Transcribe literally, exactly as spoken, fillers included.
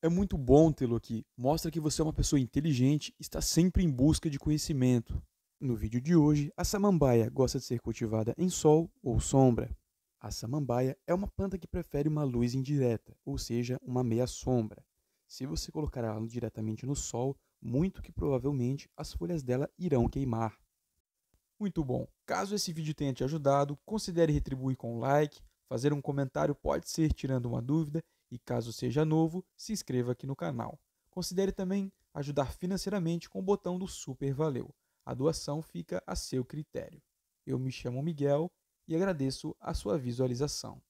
É muito bom tê-lo aqui. Mostra que você é uma pessoa inteligente e está sempre em busca de conhecimento. No vídeo de hoje, a samambaia gosta de ser cultivada em sol ou sombra. A samambaia é uma planta que prefere uma luz indireta, ou seja, uma meia sombra. Se você colocar ela diretamente no sol, muito que provavelmente as folhas dela irão queimar. Muito bom! Caso esse vídeo tenha te ajudado, considere retribuir com um like, fazer um comentário pode ser tirando uma dúvida e caso seja novo, se inscreva aqui no canal. Considere também ajudar financeiramente com o botão do Super Valeu. A doação fica a seu critério. Eu me chamo Miguel e agradeço a sua visualização.